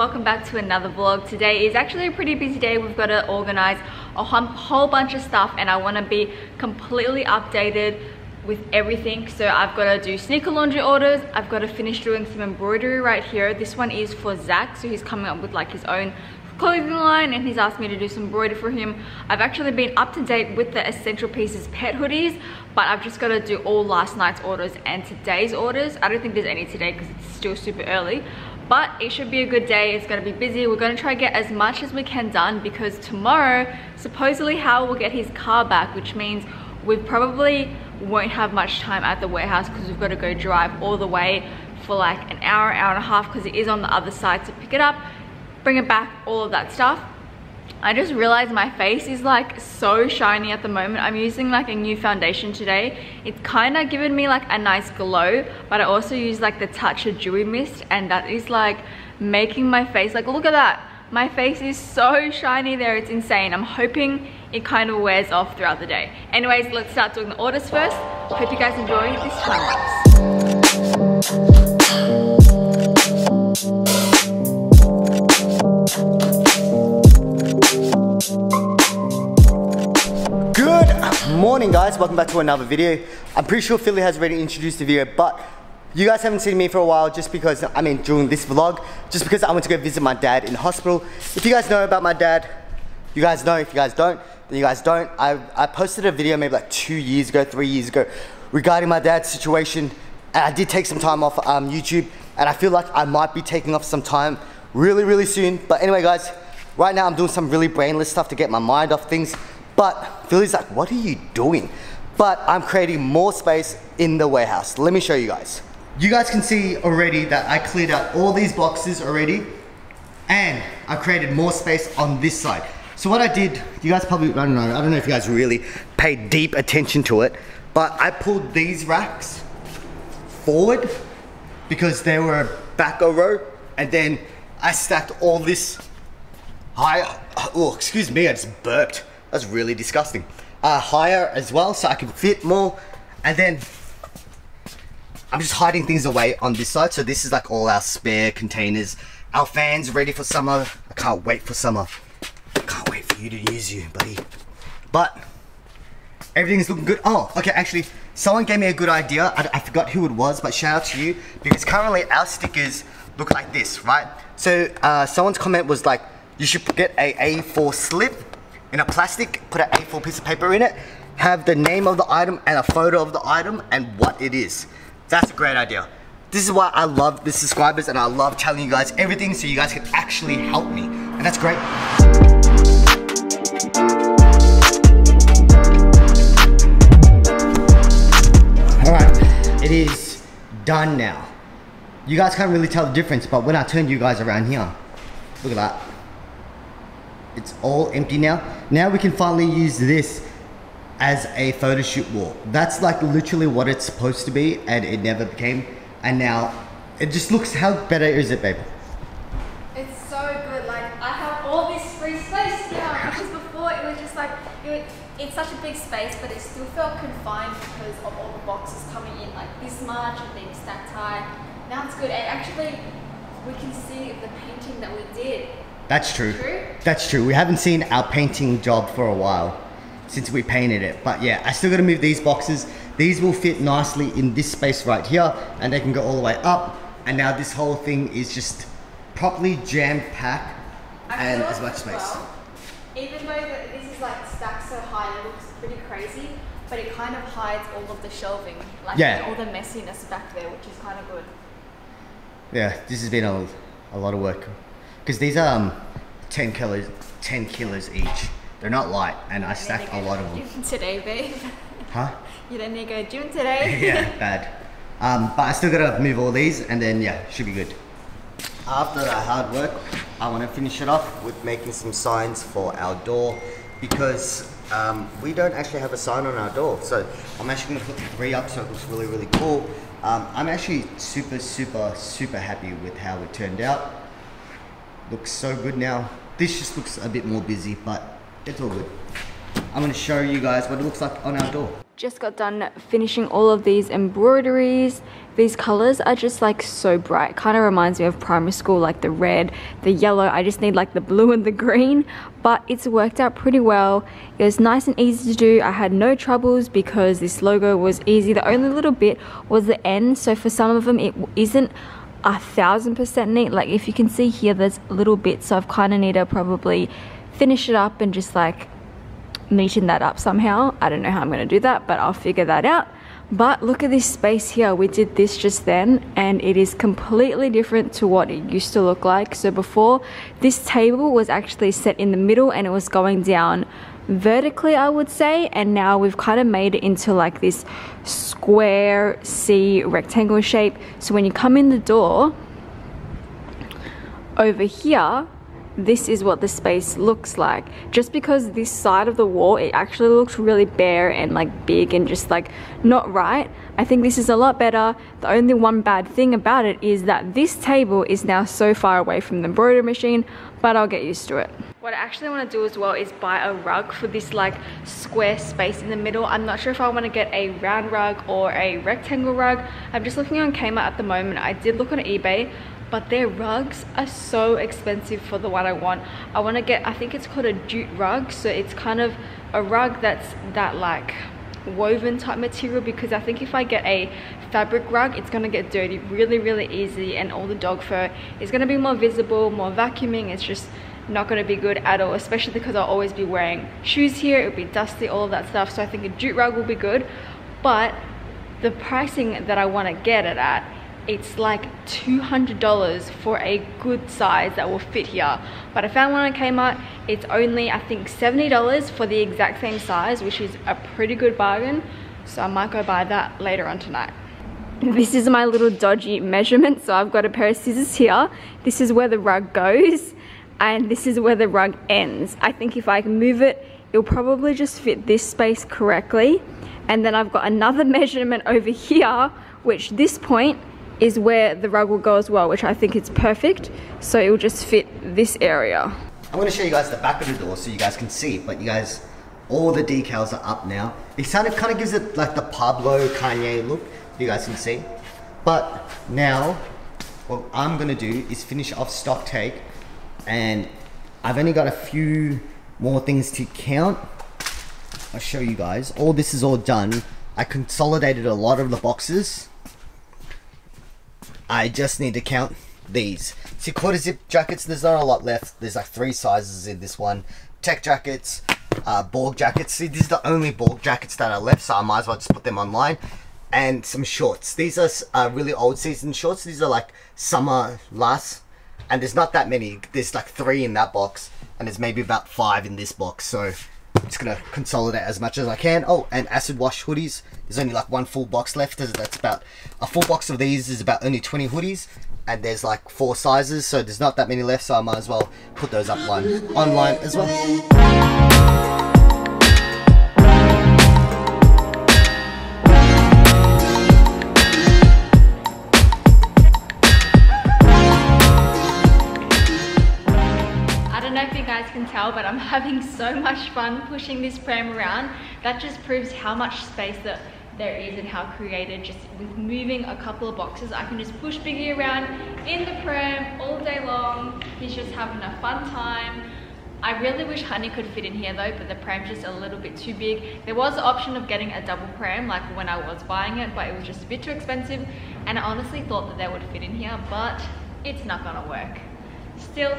welcome back to another vlog. Today is actually a pretty busy day. We've got to organize a whole bunch of stuff and I want to be completely updated with everything. So I've got to do sneaker laundry orders, I've got to finish doing some embroidery right here. This one is for Zach, so he's coming up with like his own clothing line and he's asked me to do some embroidery for him. I've actually been up to date with the Essential Pieces pet hoodies, but I've just got to do all last night's orders and today's orders. I don't think there's any today because it's still super early, but it should be a good day. It's going to be busy. We're going to try to get as much as we can done because tomorrow supposedly Hal will get his car back, which means we probably won't have much time at the warehouse because we've got to go drive all the way for like an hour, hour and a half, because it is on the other side, to pick it up, bring it back, all of that stuff. I just realized my face is like so shiny at the moment. I'm using like a new foundation today. It's kind of given me like a nice glow, but I also use like the Touch of Dewy Mist, and that is like making my face, like look at that, my face is so shiny there, it's insane. I'm hoping it kind of wears off throughout the day. Anyways, let's start doing the orders first. Hope you guys enjoy this time-lapse. Good morning guys, welcome back to another video. I'm pretty sure Philly has already introduced the video, but you guys haven't seen me for a while just because, I mean during this vlog, just because I went to go visit my dad in hospital. If you guys know about my dad, you guys know. If you guys don't, then you guys don't. I posted a video maybe like 2 years ago, 3 years ago regarding my dad's situation, and I did take some time off YouTube, and I feel like I might be taking off some time really soon. But anyway guys, right now I'm doing some really brainless stuff to get my mind off things, but Philly's like, what are you doing? But I'm creating more space in the warehouse. Let me show you guys. You guys can see already that I cleared out all these boxes already, and I created more space on this side. So what I did, you guys probably, I don't know if you guys really paid deep attention to it, but I pulled these racks forward because they were back a row, and then I stacked all this higher, oh excuse me, I just burped, that's really disgusting, higher as well so I can fit more, and then I'm just hiding things away on this side. So this is like all our spare containers, our fans ready for summer. I can't wait for summer. I can't wait for you to use you, buddy. But everything's looking good. Oh, okay, actually, someone gave me a good idea. I forgot who it was, but shout out to you, because currently our stickers look like this, right? So someone's comment was like, you should get a A4 slip in a plastic, put an A4 piece of paper in it, have the name of the item and a photo of the item and what it is. That's a great idea. This is why I love the subscribers, and I love telling you guys everything so you guys can actually help me. And that's great. All right, it is done now. You guys can't really tell the difference, but when I turn you guys around here, look at that. It's all empty now. Now we can finally use this as a photo shoot wall. That's like literally what it's supposed to be, and it never became, and now it just looks, how better is it, babe? It's so good, like I have all this free space now, because before it was just like, it's such a big space, but it still felt confined because of all the boxes coming in like this much and being stacked high. Now it's good, and actually we can see the painting that we did. That's true. That's true, we haven't seen our painting job for a while, since we painted it. But yeah, I still gotta move these boxes. These will fit nicely in this space right here, and they can go all the way up. And now this whole thing is just properly jam-packed and as much space. Well, even though this is like stacked so high, it looks pretty crazy, but it kind of hides all of the shelving, like yeah, all the messiness back there, which is kind of good. Yeah, this has been a lot of work, because these are 10 kilos each. They're not light, and I stacked a lot of them. Today, babe. Huh? You don't need to go gym today. Yeah, bad. But I still gotta move all these, and then yeah, should be good. After that hard work, I want to finish it off with making some signs for our door, because we don't actually have a sign on our door. So I'm actually gonna put 3 up, so it looks really cool. I'm actually super happy with how it turned out. Looks so good now. This just looks a bit more busy, but it's all good. I'm gonna show you guys what it looks like on our door. Just got done finishing all of these embroideries. These colors are just like so bright. Kind of reminds me of primary school, like the red, the yellow. I just need like the blue and the green, but it's worked out pretty well. It was nice and easy to do. I had no troubles because this logo was easy. The only little bit was the end. So for some of them, it isn't 1000% neat. Like if you can see here, there's little bits. So I've kind of need to probably finish it up and just like neaten that up somehow. I don't know how I'm going to do that, but I'll figure that out. But look at this space here. We did this just then and it is completely different to what it used to look like. So before, this table was actually set in the middle and it was going down vertically, I would say, and now we've kind of made it into like this square C rectangle shape. So when you come in the door over here, this is what the space looks like. Just because this side of the wall, it actually looks really bare and like big and just like not right. I think this is a lot better. The only one bad thing about it is that this table is now so far away from the embroidery machine, but I'll get used to it. What I actually want to do as well is buy a rug for this like square space in the middle. I'm not sure if I want to get a round rug or a rectangle rug. I'm just looking on Kmart at the moment. I did look on eBay, but their rugs are so expensive for the one I want. I want to get, I think it's called a jute rug. So it's kind of a rug that's that like woven type material, because I think if I get a fabric rug, it's going to get dirty really, really easy. And all the dog fur is going to be more visible, more vacuuming. It's just not going to be good at all, especially because I'll always be wearing shoes here. It'll be dusty, all of that stuff. So I think a jute rug will be good, but the pricing that I want to get it at, it's like $200 for a good size that will fit here. But I found one on Kmart, it's only I think $70 for the exact same size, which is a pretty good bargain. So I might go buy that later on tonight. This is my little dodgy measurement. So I've got a pair of scissors here. This is where the rug goes and this is where the rug ends. I think if I can move it, it'll probably just fit this space correctly. And then I've got another measurement over here, which this point is where the rug will go as well, which I think it's perfect. So it will just fit this area. I'm gonna show you guys the back of the door so you guys can see, but you guys, all the decals are up now. It kind of gives it like the Pablo Kanye look, you guys can see. But now, what I'm gonna do is finish off stock take, and I've only got a few more things to count. I'll show you guys, all this is all done. I consolidated a lot of the boxes. I just need to count these. See, quarter zip jackets, there's not a lot left. There's like 3 sizes in this one. Tech jackets, Borg jackets. See, these are the only Borg jackets that are left, so I might as well just put them online. And some shorts. These are really old season shorts. These are like summer last. And there's not that many. There's like 3 in that box. And there's maybe about 5 in this box. So I'm just gonna consolidate as much as I can. Oh, and acid wash hoodies. There's only like 1 full box left. That's about a full box of these is about only 20 hoodies, and there's like 4 sizes, so there's not that many left. So I might as well put those up online as well. Can tell, but I'm having so much fun pushing this pram around. That just proves how much space that there is and how creative, just with moving a couple of boxes, I can just push Biggie around in the pram all day long. He's just having a fun time. I really wish Honey could fit in here though, but the pram's just a little bit too big. There was the option of getting a double pram like when I was buying it, but it was just a bit too expensive, and I honestly thought that they would fit in here, but it's not gonna work. Still,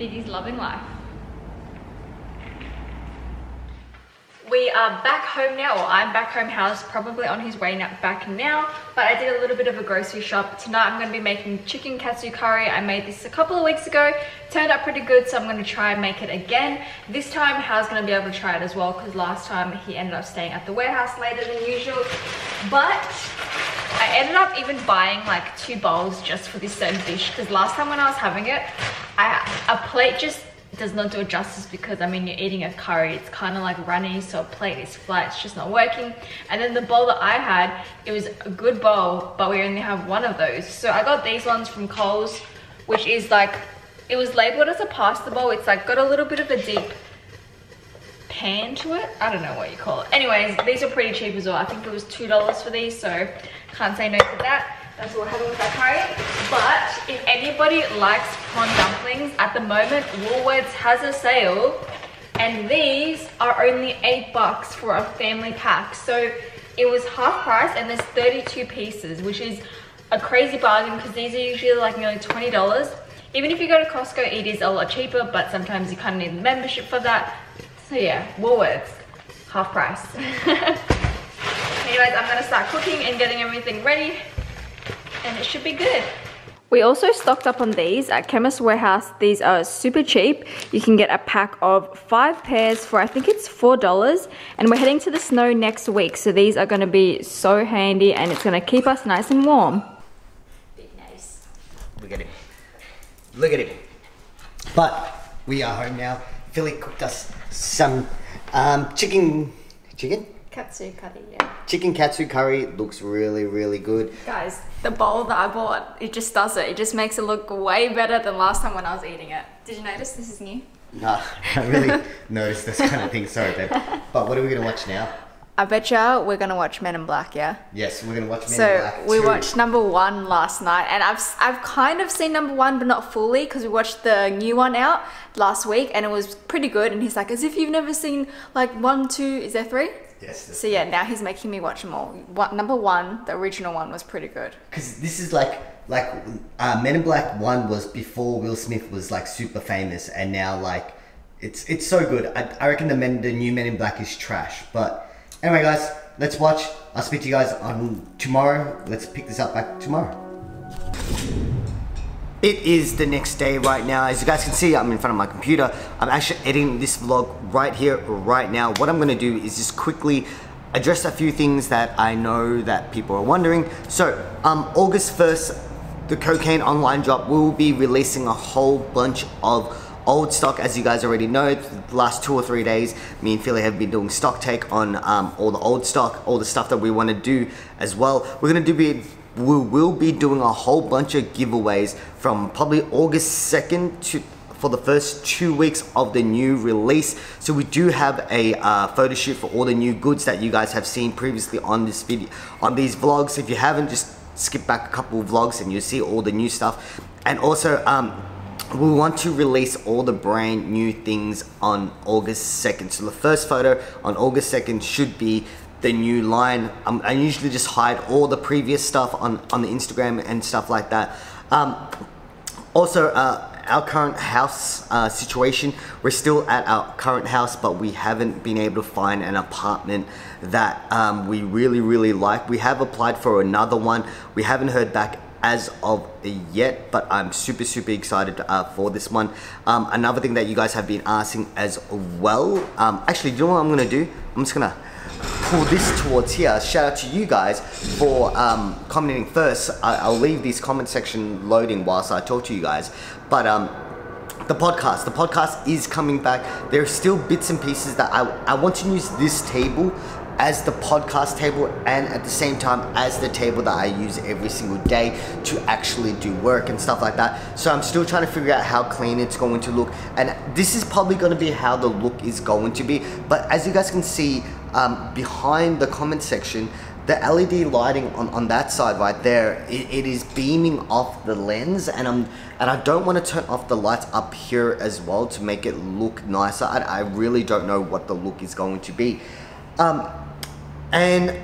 Biggie's loving life. We are back home now, or I'm back home. Hal's probably on his way back now, but I did a little bit of a grocery shop. Tonight I'm going to be making chicken katsu curry. I made this a couple of weeks ago. Turned out pretty good, so I'm going to try and make it again. This time Hal's going to be able to try it as well, because last time he ended up staying at the warehouse later than usual. But I ended up even buying like 2 bowls just for this certain dish, because last time when I was having it, a plate just does not do it justice, because I mean you're eating a curry, it's kind of like runny, so a plate is flat, it's just not working. And then the bowl that I had, it was a good bowl, but we only have 1 of those. So I got these ones from Kohl's, which is like, it was labeled as a pasta bowl. It's like got a little bit of a deep can to it. I don't know what you call it. Anyways, these are pretty cheap as well. I think it was $2 for these, so can't say no to that. That's all I had with that curry. But if anybody likes prawn dumplings, at the moment Woolworths has a sale and these are only $8 for a family pack. So it was half price and there's 32 pieces, which is a crazy bargain because these are usually like nearly $20. Even if you go to Costco, it is a lot cheaper, but sometimes you kind of need the membership for that. So yeah, Woolworths, half price. Anyways, I'm gonna start cooking and getting everything ready and it should be good. We also stocked up on these at Chemist Warehouse. These are super cheap. You can get a pack of 5 pairs for I think it's $4. And we're heading to the snow next week, so these are gonna be so handy and it's gonna keep us nice and warm. Bit nice. Look at him. Look at him. But we are home now. Philly cooked us some chicken? Katsu curry, yeah. Chicken katsu curry looks really, really good. Guys, the bowl that I bought, it just does it. It just makes it look way better than last time when I was eating it. Did you notice this is new? Nah, I really noticed this kind of thing. Sorry, babe. But what are we going to watch now? I betcha we're going to watch Men in Black, yeah? Yes, we're going to watch Men in Black 2. So we watched number 1 last night and I've kind of seen number 1 but not fully because we watched the new one out last week and it was pretty good and he's like, as if you've never seen like 1, 2, is there 3? Yes. So yeah, now he's making me watch them all. Number 1, the original one, was pretty good. Because this is like Men in Black 1 was before Will Smith was like super famous, and now like it's so good. I reckon the new Men in Black is trash. But anyway, guys, let's watch. I'll speak to you guys on tomorrow. Let's pick this up back tomorrow. It is the next day right now. As you guys can see, I'm in front of my computer. I'm actually editing this vlog right here, right now. What I'm gonna do is just quickly address a few things that I know that people are wondering. So, August 1st, the Kokaine online drop will be releasing a whole bunch of old stock. As you guys already know, the last 2 or 3 days, me and Philly have been doing stock take on all the old stock, all the stuff that we wanna do as well. We will be doing a whole bunch of giveaways from probably August 2nd for the first 2 weeks of the new release. So we do have a photo shoot for all the new goods that you guys have seen previously on this video, on these vlogs. If you haven't, just skip back a couple of vlogs and you'll see all the new stuff. And also, we want to release all the brand new things on August 2nd. So the first photo on August 2nd should be the new line. I usually just hide all the previous stuff on the Instagram and stuff like that. Also, our current house situation, we're still at our current house, but we haven't been able to find an apartment that we really, really like. We have applied for another one. We haven't heard back as of yet, but I'm super, super excited for this one. Another thing that you guys have been asking as well, actually, do you know what I'm gonna do? I'm just gonna pull this towards here. Shout out to you guys for commenting first. I'll leave this comment section loading whilst I talk to you guys. But the podcast is coming back. There are still bits and pieces that I want to use this table as the podcast table and at the same time as the table that I use every single day to actually do work and stuff like that. So I'm still trying to figure out how clean it's going to look, and this is probably going to be how the look is going to be. But as you guys can see behind the comment section, the LED lighting on that side right there, it is beaming off the lens, and I don't want to turn off the lights up here as well to make it look nicer. I really don't know what the look is going to be. And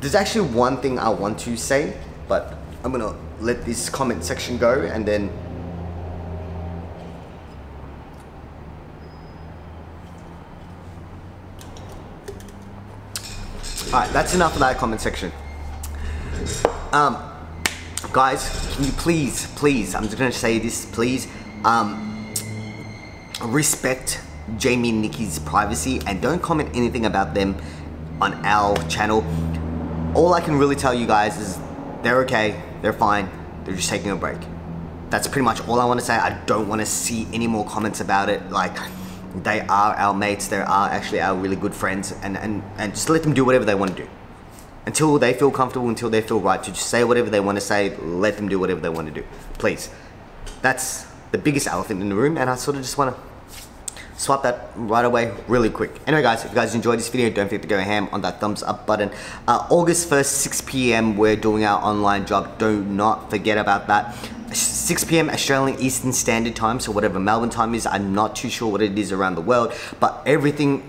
there's actually one thing I want to say, but I'm gonna let this comment section go and then... Alright, that's enough of that comment section. Guys, can you please, I'm just gonna say this, please, respect Jamie and Nikki's privacy and don't comment anything about them on our channel. All I can really tell you guys is they're okay, they're fine, they're just taking a break. That's pretty much all I want to say. I don't want to see any more comments about it. Like, they are our mates, they are actually our really good friends, and just let them do whatever they want to do. Until they feel comfortable, until they feel right to just say whatever they want to say, let them do whatever they want to do. Please. That's the biggest elephant in the room, and I sort of just want to swap that right away really quick. Anyway guys, if you guys enjoyed this video, don't forget to go ham on that thumbs up button. August 1st, 6 p.m, we're doing our online job. Do not forget about that. 6 p.m. Australian Eastern Standard Time, so whatever Melbourne time is, I'm not too sure what it is around the world, but everything,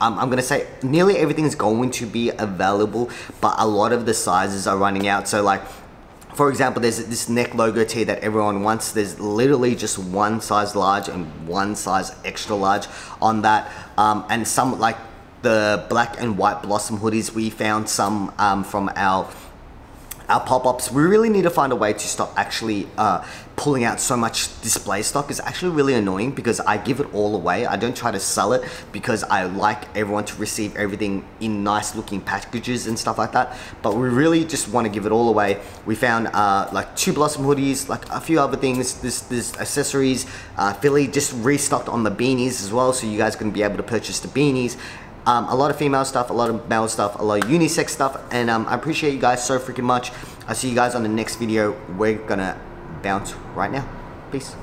I'm gonna say nearly everything is going to be available, but a lot of the sizes are running out. So like, for example, there's this neck logo tee that everyone wants. There's literally just one size large and one size extra large on that. And some, like the black and white blossom hoodies, we found some from our pop-ups. We really need to find a way to stop actually pulling out so much display stock. Is actually really annoying because I give it all away. I don't try to sell it because I like everyone to receive everything in nice looking packages and stuff like that, but we really just want to give it all away. We found like 2 blossom hoodies, like a few other things, this accessories. Philly just restocked on the beanies as well, so you guys can be able to purchase the beanies. A lot of female stuff, a lot of male stuff, a lot of unisex stuff, and I appreciate you guys so freaking much. I'll see you guys on the next video. We're gonna bounce right now. Peace.